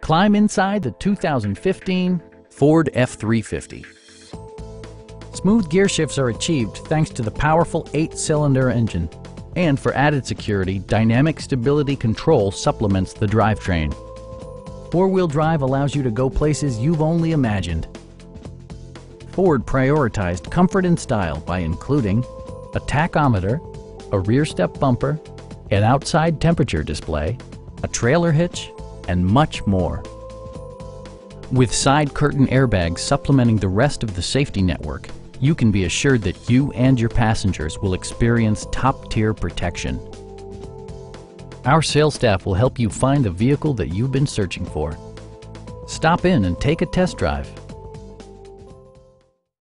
Climb inside the 2015 Ford F-350. Smooth gear shifts are achieved thanks to the powerful 8-cylinder engine. And for added security, dynamic stability control supplements the drivetrain. Four-wheel drive allows you to go places you've only imagined. Ford prioritized comfort and style by including a tachometer, a rear step bumper, an outside temperature display, a trailer hitch, and much more. With side curtain airbags supplementing the rest of the safety network, you can be assured that you and your passengers will experience top-tier protection. Our sales staff will help you find the vehicle that you've been searching for. Stop in and take a test drive.